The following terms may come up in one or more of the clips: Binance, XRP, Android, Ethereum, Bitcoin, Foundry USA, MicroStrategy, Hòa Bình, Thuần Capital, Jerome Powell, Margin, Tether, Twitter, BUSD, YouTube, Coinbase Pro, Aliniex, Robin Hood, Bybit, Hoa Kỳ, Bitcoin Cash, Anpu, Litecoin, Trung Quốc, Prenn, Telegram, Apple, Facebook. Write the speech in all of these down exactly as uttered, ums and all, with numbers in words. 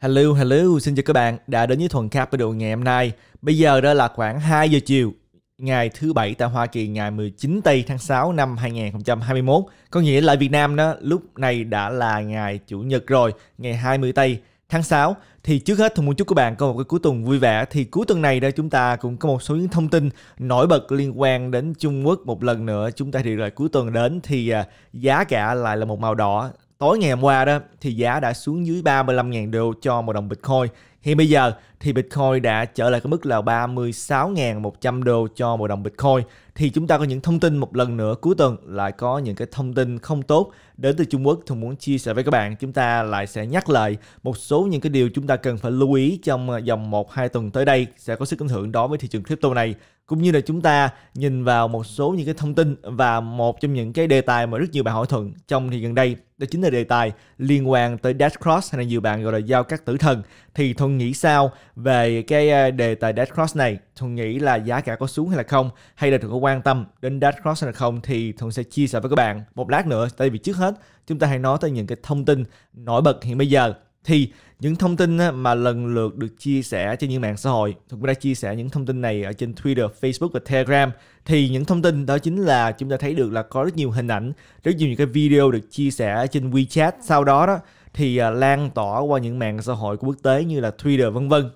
Hello, hello, xin chào các bạn đã đến với Thuần Capital ngày hôm nay. Bây giờ đó là khoảng hai giờ chiều ngày thứ bảy tại Hoa Kỳ, ngày mười chín tây tháng sáu năm hai nghìn không trăm hai mươi mốt. Có nghĩa là Việt Nam đó lúc này đã là ngày chủ nhật rồi, ngày hai mươi tây tháng sáu. Thì trước hết tôi muốn chúc các bạn có một cái cuối tuần vui vẻ. Thì cuối tuần này đó chúng ta cũng có một số những thông tin nổi bật liên quan đến Trung Quốc. Một lần nữa chúng ta thì rồi cuối tuần đến thì giá cả lại là một màu đỏ. Tối ngày hôm qua đó thì giá đã xuống dưới ba mươi lăm nghìn đô cho một đồng Bitcoin. Hiện bây giờ thì Bitcoin đã trở lại cái mức là ba mươi sáu nghìn một trăm đô cho một đồng Bitcoin. Thì chúng ta có những thông tin một lần nữa cuối tuần lại có những cái thông tin không tốt đến từ Trung Quốc. Tôi muốn chia sẻ với các bạn, chúng ta lại sẽ nhắc lại một số những cái điều chúng ta cần phải lưu ý trong dòng một hai tuần tới đây sẽ có sức ảnh hưởng đối với thị trường crypto này. Cũng như là chúng ta nhìn vào một số những cái thông tin và một trong những cái đề tài mà rất nhiều bạn hỏi thuận trong thì gần đây, đó chính là đề tài liên quan tới Death Cross hay là nhiều bạn gọi là giao cắt tử thần. Thì Thuận nghĩ sao về cái đề tài Death Cross này? Thuận nghĩ là giá cả có xuống hay là không? Hay là Thuận có quan tâm đến Death Cross hay là không? Thì Thuận sẽ chia sẻ với các bạn một lát nữa. Tại vì trước hết chúng ta hãy nói tới những cái thông tin nổi bật hiện bây giờ. Thì những thông tin mà lần lượt được chia sẻ trên những mạng xã hội, Thuận cũng đã chia sẻ những thông tin này ở trên Twitter, Facebook và Telegram. Thì những thông tin đó chính là chúng ta thấy được là có rất nhiều hình ảnh, rất nhiều những cái video được chia sẻ trên WeChat. Sau đó đó thì lan tỏa qua những mạng xã hội của quốc tế như là Twitter vân vân.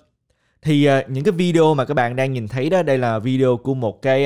Thì những cái video mà các bạn đang nhìn thấy đó, đây là video của một cái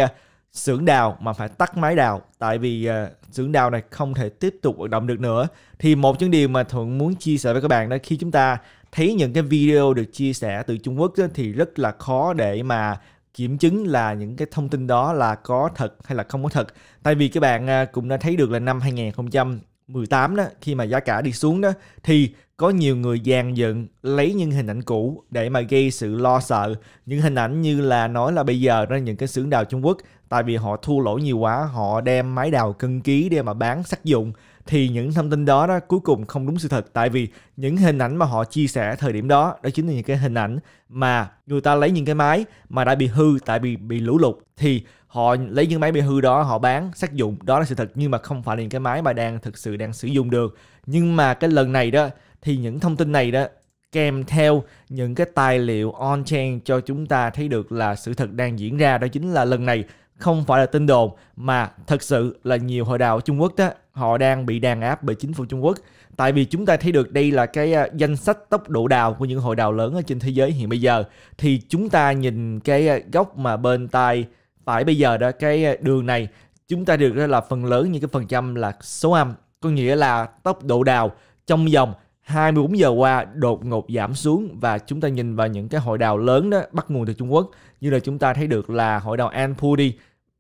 xưởng đào mà phải tắt máy đào, tại vì xưởng đào này không thể tiếp tục hoạt động được nữa. Thì một trong điều mà Thuận muốn chia sẻ với các bạn đó, khi chúng ta thấy những cái video được chia sẻ từ Trung Quốc đó, thì rất là khó để mà kiểm chứng là những cái thông tin đó là có thật hay là không có thật. Tại vì các bạn cũng đã thấy được là năm hai nghìn không trăm mười tám đó, khi mà giá cả đi xuống đó, thì có nhiều người dàn dựng lấy những hình ảnh cũ để mà gây sự lo sợ. Những hình ảnh như là nói là bây giờ đó những cái xưởng đào Trung Quốc, tại vì họ thua lỗ nhiều quá, họ đem máy đào cân ký để mà bán sắc dụng. Thì những thông tin đó, đó cuối cùng không đúng sự thật. Tại vì những hình ảnh mà họ chia sẻ thời điểm đó, đó chính là những cái hình ảnh mà người ta lấy những cái máy mà đã bị hư, tại vì bị lũ lụt, thì họ lấy những máy bị hư đó, họ bán sắc dụng. Đó là sự thật, nhưng mà không phải là những cái máy mà đang thực sự đang sử dụng được. Nhưng mà cái lần này đó thì những thông tin này đó kèm theo những cái tài liệu on-chain cho chúng ta thấy được là sự thật đang diễn ra. Đó chính là lần này không phải là tin đồn, mà thật sự là nhiều hội đào ở Trung Quốc đó, họ đang bị đàn áp bởi chính phủ Trung Quốc. Tại vì chúng ta thấy được đây là cái danh sách tốc độ đào của những hội đào lớn ở trên thế giới hiện bây giờ. Thì chúng ta nhìn cái góc mà bên tay phải bây giờ đó, cái đường này, chúng ta được đó là phần lớn những cái phần trăm là số âm. Có nghĩa là tốc độ đào trong vòng hai mươi bốn giờ qua đột ngột giảm xuống. Và chúng ta nhìn vào những cái hội đào lớn đó bắt nguồn từ Trung Quốc, như là chúng ta thấy được là hội đào Anpu đi,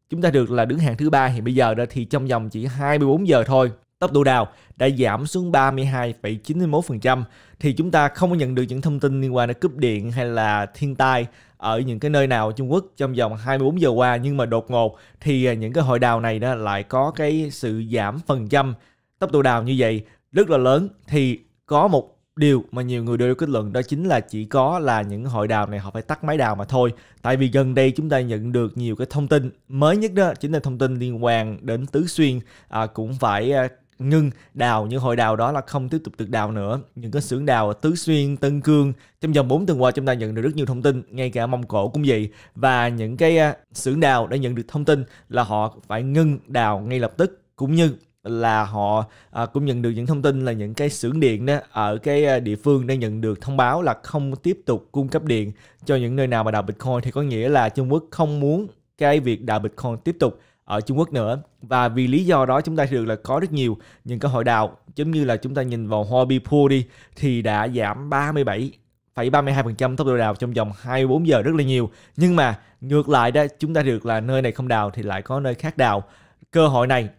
chúng ta được là đứng hàng thứ ba hiện bây giờ đó, thì trong vòng chỉ hai mươi bốn giờ thôi, tốc độ đào đã giảm xuống ba mươi hai phẩy chín mốt phần trăm. Thì chúng ta không nhận được những thông tin liên quan đến cúp điện hay là thiên tai ở những cái nơi nào ở Trung Quốc trong vòng hai mươi bốn giờ qua, nhưng mà đột ngột thì những cái hội đào này đó lại có cái sự giảm phần trăm tốc độ đào như vậy rất là lớn. Thì có một điều mà nhiều người đều kết luận, đó chính là chỉ có là những hội đào này họ phải tắt máy đào mà thôi. Tại vì gần đây chúng ta nhận được nhiều cái thông tin mới nhất đó chính là thông tin liên quan đến Tứ Xuyên à, cũng phải à, ngưng đào, những hội đào đó là không tiếp tục được đào nữa. Những cái xưởng đào ở Tứ Xuyên, Tân Cương trong vòng bốn tuần qua chúng ta nhận được rất nhiều thông tin, ngay cả Mông Cổ cũng vậy. Và những cái à, xưởng đào đã nhận được thông tin là họ phải ngưng đào ngay lập tức, cũng như là họ à, cũng nhận được những thông tin là những cái xưởng điện đó ở cái địa phương đang nhận được thông báo là không tiếp tục cung cấp điện cho những nơi nào mà đào Bitcoin. Thì có nghĩa là Trung Quốc không muốn cái việc đào Bitcoin tiếp tục ở Trung Quốc nữa. Và vì lý do đó chúng ta được là có rất nhiều những cái hội đào, giống như là chúng ta nhìn vào Huobi Pool đi, thì đã giảm ba mươi bảy phẩy ba mươi hai phần trăm tốc độ đào trong vòng hai mươi bốn giờ, rất là nhiều. Nhưng mà ngược lại đó, chúng ta được là nơi này không đào thì lại có nơi khác đào. Cơ hội này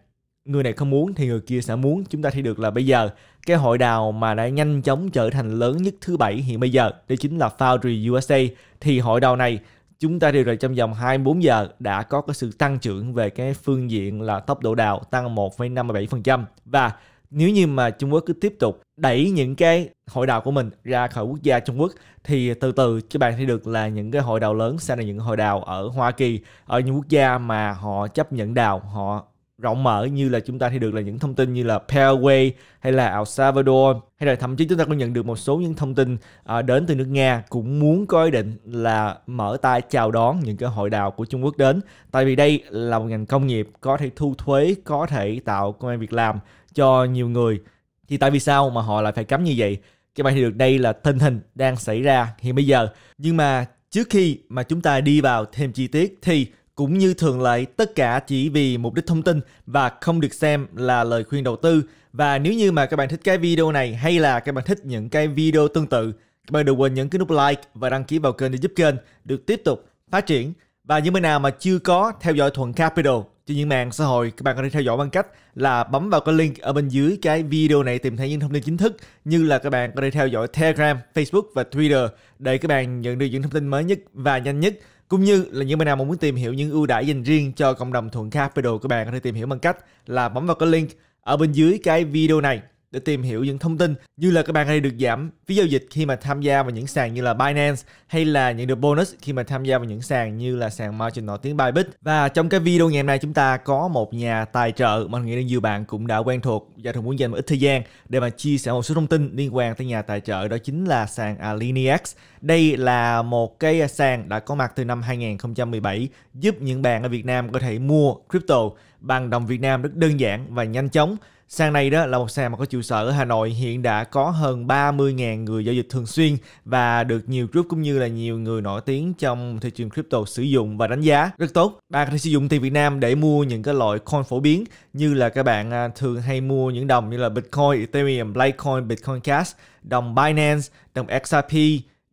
người này không muốn thì người kia sẽ muốn. Chúng ta thấy được là bây giờ cái hội đào mà đã nhanh chóng trở thành lớn nhất thứ bảy hiện bây giờ, đó chính là Foundry u ét a. Thì hội đào này chúng ta đều là trong vòng hai mươi bốn giờ đã có cái sự tăng trưởng về cái phương diện là tốc độ đào, tăng một phẩy năm mươi bảy phần trăm. Và nếu như mà Trung Quốc cứ tiếp tục đẩy những cái hội đào của mình ra khỏi quốc gia Trung Quốc, thì từ từ các bạn thấy được là những cái hội đào lớn sẽ là những hội đào ở Hoa Kỳ, ở những quốc gia mà họ chấp nhận đào, họ rộng mở như là chúng ta thấy được là những thông tin như là Paraguay hay là El Salvador, hay là thậm chí chúng ta cũng nhận được một số những thông tin đến từ nước Nga cũng muốn có ý định là mở tay chào đón những cái hội đào của Trung Quốc đến. Tại vì đây là một ngành công nghiệp có thể thu thuế, có thể tạo công an việc làm cho nhiều người. Thì tại vì sao mà họ lại phải cấm như vậy? Các bạn thấy được đây là tình hình đang xảy ra hiện bây giờ. Nhưng mà trước khi mà chúng ta đi vào thêm chi tiết thì cũng như thường lệ, tất cả chỉ vì mục đích thông tin và không được xem là lời khuyên đầu tư. Và nếu như mà các bạn thích cái video này hay là các bạn thích những cái video tương tự, các bạn đừng quên nhấn cái nút like và đăng ký vào kênh để giúp kênh được tiếp tục phát triển. Và những bạn nào mà chưa có theo dõi Thuần Capital trên những mạng xã hội, các bạn có thể theo dõi bằng cách là bấm vào cái link ở bên dưới cái video này, tìm thấy những thông tin chính thức, như là các bạn có thể theo dõi Telegram, Facebook và Twitter để các bạn nhận được những thông tin mới nhất và nhanh nhất. Cũng như là những bạn nào mà muốn tìm hiểu những ưu đãi dành riêng cho cộng đồng Thuận Capital, các bạn có thể tìm hiểu bằng cách là bấm vào cái link ở bên dưới cái video này để tìm hiểu những thông tin, như là các bạn có thể được giảm phí giao dịch khi mà tham gia vào những sàn như là Binance, hay là nhận được bonus khi mà tham gia vào những sàn như là sàn margin nổi tiếng Bybit. Và trong cái video ngày hôm nay chúng ta có một nhà tài trợ mà mình nghĩ là nhiều bạn cũng đã quen thuộc và thường muốn dành một ít thời gian để mà chia sẻ một số thông tin liên quan tới nhà tài trợ, đó chính là sàn Aliniex. Đây là một cái sàn đã có mặt từ năm hai nghìn không trăm mười bảy giúp những bạn ở Việt Nam có thể mua crypto bằng đồng Việt Nam rất đơn giản và nhanh chóng. Sàn này đó là một sàn mà có trụ sở ở Hà Nội, hiện đã có hơn ba mươi nghìn người giao dịch thường xuyên và được nhiều group cũng như là nhiều người nổi tiếng trong thị trường crypto sử dụng và đánh giá rất tốt. Bạn có thể sử dụng tiền Việt Nam để mua những cái loại coin phổ biến như là các bạn thường hay mua những đồng như là Bitcoin, Ethereum, Litecoin, Bitcoin Cash, đồng Binance, đồng X R P,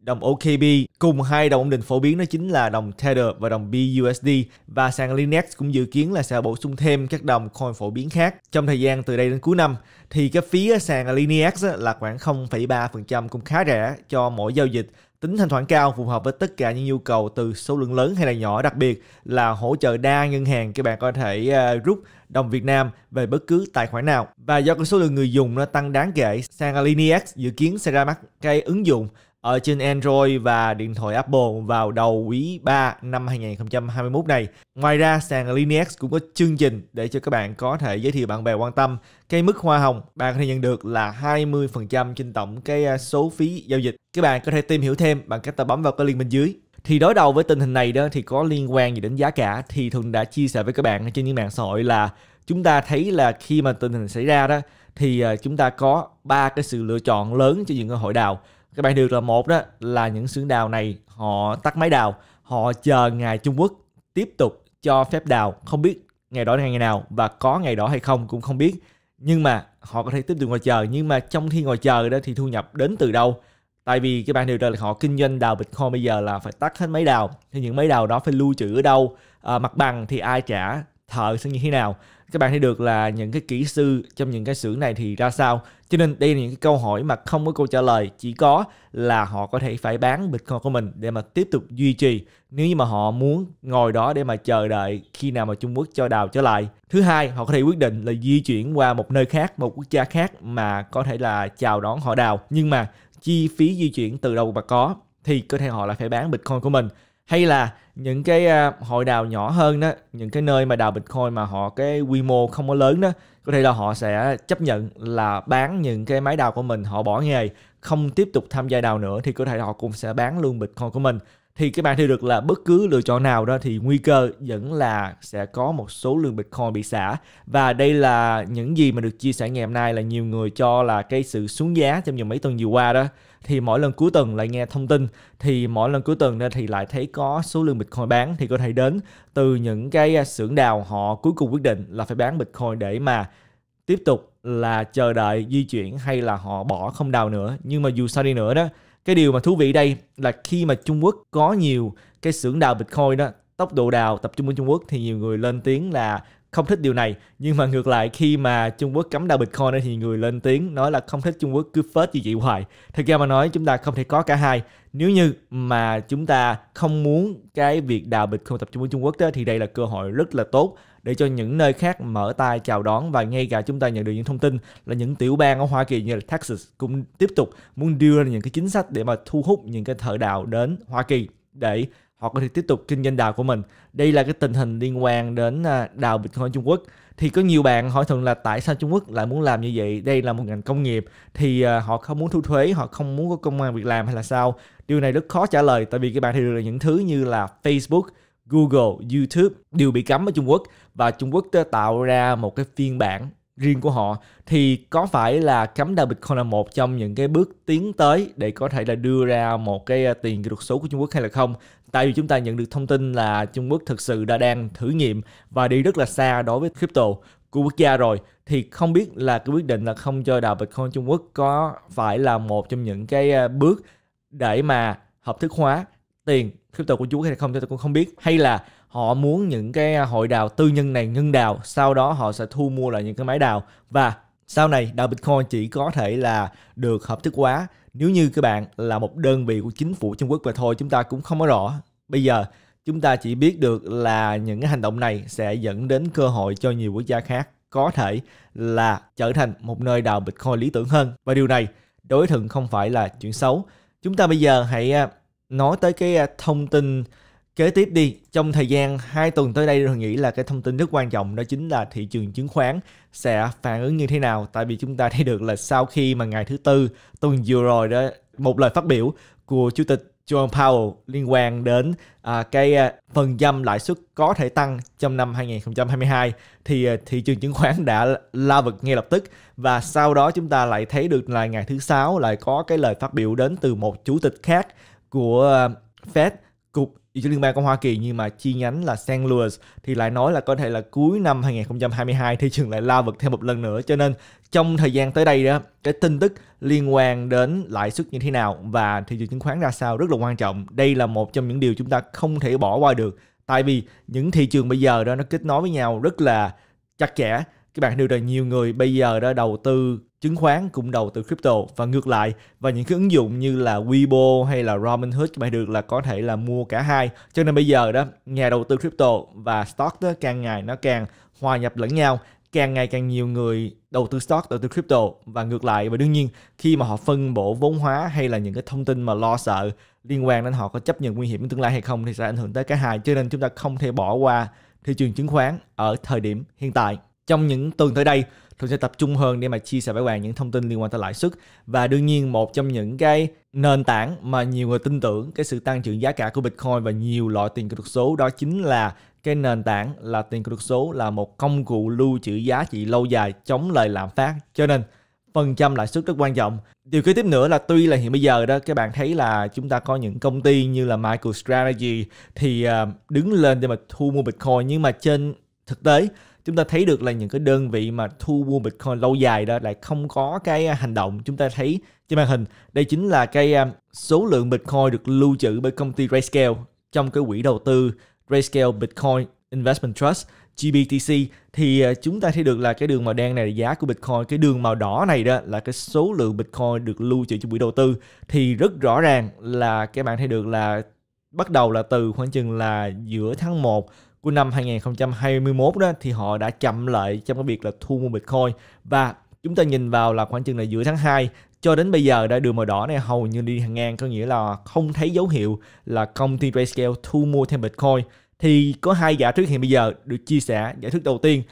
đồng O K B cùng hai đồng ổn định phổ biến đó chính là đồng Tether và đồng B U S D. Và sàn Aliniex cũng dự kiến là sẽ bổ sung thêm các đồng coin phổ biến khác trong thời gian từ đây đến cuối năm. Thì cái phí sàn Aliniex là khoảng không phẩy ba phần trăm, cũng khá rẻ cho mỗi giao dịch, tính thanh khoản cao, phù hợp với tất cả những nhu cầu từ số lượng lớn hay là nhỏ, đặc biệt là hỗ trợ đa ngân hàng, các bạn có thể rút đồng Việt Nam về bất cứ tài khoản nào. Và do cái số lượng người dùng nó tăng đáng kể, sàn Aliniex dự kiến sẽ ra mắt cái ứng dụng ở trên Android và điện thoại Apple vào đầu quý ba năm hai nghìn không trăm hai mươi mốt này. Ngoài ra, sàn Aliniex cũng có chương trình để cho các bạn có thể giới thiệu bạn bè quan tâm. Cái mức hoa hồng bạn có thể nhận được là hai mươi phần trăm trên tổng cái số phí giao dịch. Các bạn có thể tìm hiểu thêm bằng cách ta bấm vào cái link bên dưới. Thì đối đầu với tình hình này đó thì có liên quan gì đến giá cả, thì Thuận đã chia sẻ với các bạn trên những mạng xã hội là chúng ta thấy là khi mà tình hình xảy ra đó thì chúng ta có ba cái sự lựa chọn lớn cho những hội đào. Các bạn được là một đó là những xưởng đào này họ tắt máy đào, họ chờ ngày Trung Quốc tiếp tục cho phép đào, không biết ngày đó là ngày nào và có ngày đó hay không cũng không biết, nhưng mà họ có thể tiếp tục ngồi chờ. Nhưng mà trong khi ngồi chờ đó thì thu nhập đến từ đâu? Tại vì các bạn đều là họ kinh doanh đào Bitcoin bây giờ là phải tắt hết máy đào, thì những máy đào đó phải lưu trữ ở đâu, à, mặt bằng thì ai trả, thợ sẽ như thế nào, các bạn thấy được là những cái kỹ sư trong những cái xưởng này thì ra sao. Cho nên đây là những cái câu hỏi mà không có câu trả lời, chỉ có là họ có thể phải bán Bitcoin của mình để mà tiếp tục duy trì nếu như mà họ muốn ngồi đó để mà chờ đợi khi nào mà Trung Quốc cho đào trở lại. Thứ hai, họ có thể quyết định là di chuyển qua một nơi khác, một quốc gia khác mà có thể là chào đón họ đào, nhưng mà chi phí di chuyển từ đâu mà có thì có thể họ lại phải bán Bitcoin của mình. Hay là những cái hội đào nhỏ hơn đó, những cái nơi mà đào Bitcoin mà họ cái quy mô không có lớn đó, có thể là họ sẽ chấp nhận là bán những cái máy đào của mình, họ bỏ nghề, không tiếp tục tham gia đào nữa, thì có thể là họ cũng sẽ bán luôn Bitcoin của mình. Thì các bạn thấy được là bất cứ lựa chọn nào đó thì nguy cơ vẫn là sẽ có một số lượng Bitcoin bị xả. Và đây là những gì mà được chia sẻ ngày hôm nay, là nhiều người cho là cái sự xuống giá trong những mấy tuần vừa qua đó. Thì mỗi lần cuối tuần lại nghe thông tin, thì mỗi lần cuối tuần thì lại thấy có số lượng Bitcoin bán, thì có thể đến từ những cái xưởng đào họ cuối cùng quyết định là phải bán Bitcoin để mà tiếp tục là chờ đợi di chuyển, hay là họ bỏ không đào nữa. Nhưng mà dù sao đi nữa đó, cái điều mà thú vị đây là khi mà Trung Quốc có nhiều cái xưởng đào Bitcoin đó, tốc độ đào tập trung ở Trung Quốc thì nhiều người lên tiếng là không thích điều này. Nhưng mà ngược lại, khi mà Trung Quốc cấm đào Bitcoin đó, thì người lên tiếng nói là không thích Trung Quốc cứ phết gì vậy hoài. Thật ra mà nói, chúng ta không thể có cả hai. Nếu như mà chúng ta không muốn cái việc đào Bitcoin tập trung ở Trung Quốc đó, thì đây là cơ hội rất là tốt để cho những nơi khác mở tay chào đón. Và ngay cả chúng ta nhận được những thông tin là những tiểu bang ở Hoa Kỳ như là Texas cũng tiếp tục muốn đưa ra những cái chính sách để mà thu hút những cái thợ đào đến Hoa Kỳ để họ có thể tiếp tục kinh doanh đào của mình. Đây là cái tình hình liên quan đến đào Bitcoin Trung Quốc. Thì có nhiều bạn hỏi thường là tại sao Trung Quốc lại muốn làm như vậy? Đây là một ngành công nghiệp thì họ không muốn thu thuế, họ không muốn có công ăn việc làm hay là sao? Điều này rất khó trả lời, tại vì các bạn thấy được là những thứ như là Facebook, Google, YouTube đều bị cấm ở Trung Quốc, và Trung Quốc tạo ra một cái phiên bản riêng của họ. Thì có phải là cấm đào Bitcoin là một trong những cái bước tiến tới để có thể là đưa ra một cái tiền kỹ thuật số của Trung Quốc hay là không? Tại vì chúng ta nhận được thông tin là Trung Quốc thực sự đã đang thử nghiệm và đi rất là xa đối với crypto của quốc gia rồi, thì không biết là cái quyết định là không cho đào Bitcoin Trung Quốc có phải là một trong những cái bước để mà hợp thức hóa tiền crypto của Trung Quốc hay không, tôi cũng không biết. Hay là họ muốn những cái hội đào tư nhân này ngưng đào, sau đó họ sẽ thu mua lại những cái máy đào, và sau này đào Bitcoin chỉ có thể là được hợp thức hóa nếu như các bạn là một đơn vị của chính phủ Trung Quốc và thôi. Chúng ta cũng không có rõ. Bây giờ chúng ta chỉ biết được là những cái hành động này sẽ dẫn đến cơ hội cho nhiều quốc gia khác có thể là trở thành một nơi đào Bitcoin lý tưởng hơn. Và điều này đối tượng không phải là chuyện xấu. Chúng ta bây giờ hãy nói tới cái thông tin kế tiếp đi. Trong thời gian hai tuần tới đây, tôi nghĩ là cái thông tin rất quan trọng, đó chính là thị trường chứng khoán sẽ phản ứng như thế nào. Tại vì chúng ta thấy được là sau khi mà ngày thứ Tư tuần vừa rồi đó, một lời phát biểu của Chủ tịch Jerome Powell liên quan đến à, cái à, phần trăm lãi suất có thể tăng trong năm hai nghìn không trăm hai mươi hai, thì à, thị trường chứng khoán đã lao vực ngay lập tức. Và sau đó chúng ta lại thấy được là ngày thứ Sáu lại có cái lời phát biểu đến từ một chủ tịch khác của à, Fed, Cục Liên bang của Hoa Kỳ nhưng mà chi nhánh là Saint Louis, thì lại nói là có thể là cuối năm hai nghìn không trăm hai mươi hai thị trường lại lao vực thêm một lần nữa. Cho nên trong thời gian tới đây đó, cái tin tức liên quan đến lãi suất như thế nào và thị trường chứng khoán ra sao rất là quan trọng. Đây là một trong những điều chúng ta không thể bỏ qua được, tại vì những thị trường bây giờ đó nó kết nối với nhau rất là chặt chẽ. Các bạn đều là nhiều người bây giờ đã đầu tư chứng khoán cũng đầu tư crypto và ngược lại, và những cái ứng dụng như là Weibo hay là Robin Hood các bạn được là có thể là mua cả hai. Cho nên bây giờ đó, nhà đầu tư crypto và stock đó càng ngày nó càng hòa nhập lẫn nhau, càng ngày càng nhiều người đầu tư stock, đầu tư crypto và ngược lại. Và đương nhiên khi mà họ phân bổ vốn hóa hay là những cái thông tin mà lo sợ liên quan đến họ có chấp nhận nguy hiểm tương lai hay không thì sẽ ảnh hưởng tới cả hai. Cho nên chúng ta không thể bỏ qua thị trường chứng khoán ở thời điểm hiện tại. Trong những tuần tới đây, tôi sẽ tập trung hơn để mà chia sẻ với các bạn những thông tin liên quan tới lãi suất. Và đương nhiên một trong những cái nền tảng mà nhiều người tin tưởng cái sự tăng trưởng giá cả của Bitcoin và nhiều loại tiền kỹ thuật số, đó chính là cái nền tảng là tiền kỹ thuật số là một công cụ lưu trữ giá trị lâu dài chống lời lạm phát. Cho nên phần trăm lãi suất rất quan trọng. Điều kế tiếp nữa là tuy là hiện bây giờ đó các bạn thấy là chúng ta có những công ty như là MicroStrategy thì đứng lên để mà thu mua Bitcoin, nhưng mà trên thực tế chúng ta thấy được là những cái đơn vị mà thu mua Bitcoin lâu dài đó lại không có cái hành động. Chúng ta thấy trên màn hình, đây chính là cái số lượng Bitcoin được lưu trữ bởi công ty Grayscale trong cái quỹ đầu tư Grayscale Bitcoin Investment Trust, G B T C. Thì chúng ta thấy được là cái đường màu đen này là giá của Bitcoin, cái đường màu đỏ này đó là cái số lượng Bitcoin được lưu trữ trong quỹ đầu tư. Thì rất rõ ràng là các bạn thấy được là bắt đầu là từ khoảng chừng là giữa tháng một của năm hai nghìn không trăm hai mươi mốt đó thì họ đã chậm lại trong cái việc là thu mua Bitcoin, và chúng ta nhìn vào là khoảng chừng là giữa tháng hai cho đến bây giờ đã đường màu đỏ này hầu như đi ngang, có nghĩa là không thấy dấu hiệu là công ty Grayscale thu mua thêm Bitcoin. Thì có hai giả thuyết hiện bây giờ được chia sẻ. Giả thuyết đầu tiên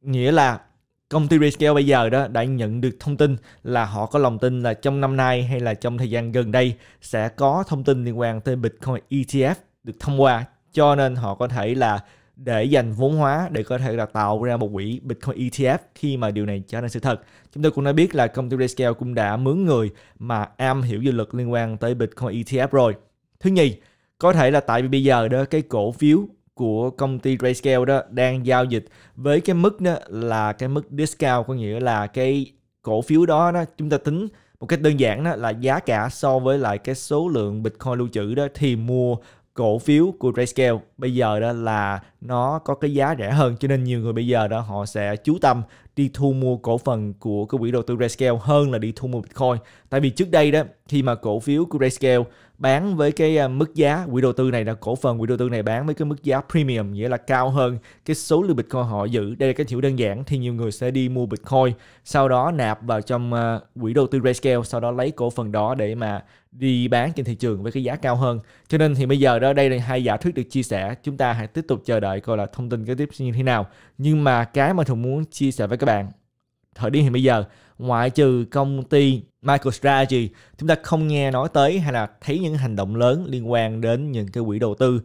nghĩa là công ty Grayscale bây giờ đó đã nhận được thông tin là họ có lòng tin là trong năm nay hay là trong thời gian gần đây sẽ có thông tin liên quan tới Bitcoin E T F được thông qua, cho nên họ có thể là để dành vốn hóa để có thể là tạo ra một quỹ Bitcoin E T F khi mà điều này trở thành sự thật. Chúng tôi cũng đã biết là công ty Grayscale cũng đã mướn người mà am hiểu dự luật liên quan tới Bitcoin E T F rồi. Thứ nhì, có thể là tại vì bây giờ đó cái cổ phiếu của công ty Grayscale đó đang giao dịch với cái mức đó là cái mức discount, có nghĩa là cái cổ phiếu đó, đó chúng ta tính một cách đơn giản đó là giá cả so với lại cái số lượng Bitcoin lưu trữ đó, thì mua cổ phiếu của Grayscale bây giờ đó là nó có cái giá rẻ hơn, cho nên nhiều người bây giờ đó họ sẽ chú tâm đi thu mua cổ phần của cái quỹ đầu tư Grayscale hơn là đi thu mua Bitcoin. Tại vì trước đây đó, khi mà cổ phiếu của Grayscale bán với cái mức giá quỹ đầu tư này, là cổ phần quỹ đầu tư này bán với cái mức giá premium, nghĩa là cao hơn cái số lượng Bitcoin họ giữ. Đây là cái hiểu đơn giản, thì nhiều người sẽ đi mua Bitcoin, sau đó nạp vào trong quỹ đầu tư Grayscale, sau đó lấy cổ phần đó để mà đi bán trên thị trường với cái giá cao hơn. Cho nên thì bây giờ đó, đây là hai giả thuyết được chia sẻ, chúng ta hãy tiếp tục chờ đợi coi là thông tin kế tiếp như thế nào. Nhưng mà cái mà Thuần muốn chia sẻ với các bạn thời điểm hiện bây giờ, ngoại trừ công ty MicroStrategy, chúng ta không nghe nói tới hay là thấy những hành động lớn liên quan đến những cái quỹ đầu tư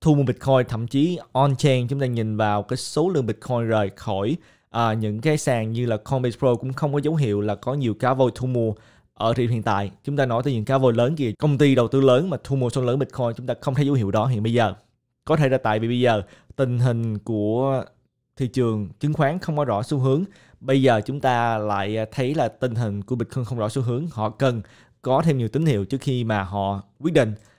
thu mua Bitcoin, thậm chí on-chain chúng ta nhìn vào cái số lượng Bitcoin rời khỏi à, những cái sàn như là Coinbase Pro cũng không có dấu hiệu là có nhiều cá voi thu mua. Ở thời điểm hiện tại, chúng ta nói tới những cá voi lớn kìa, công ty đầu tư lớn mà thu mua số lớn Bitcoin, chúng ta không thấy dấu hiệu đó hiện bây giờ. Có thể là tại vì bây giờ tình hình của thị trường chứng khoán không có rõ xu hướng. Bây giờ chúng ta lại thấy là tình hình của Bitcoin không rõ xu hướng, họ cần có thêm nhiều tín hiệu trước khi mà họ quyết định.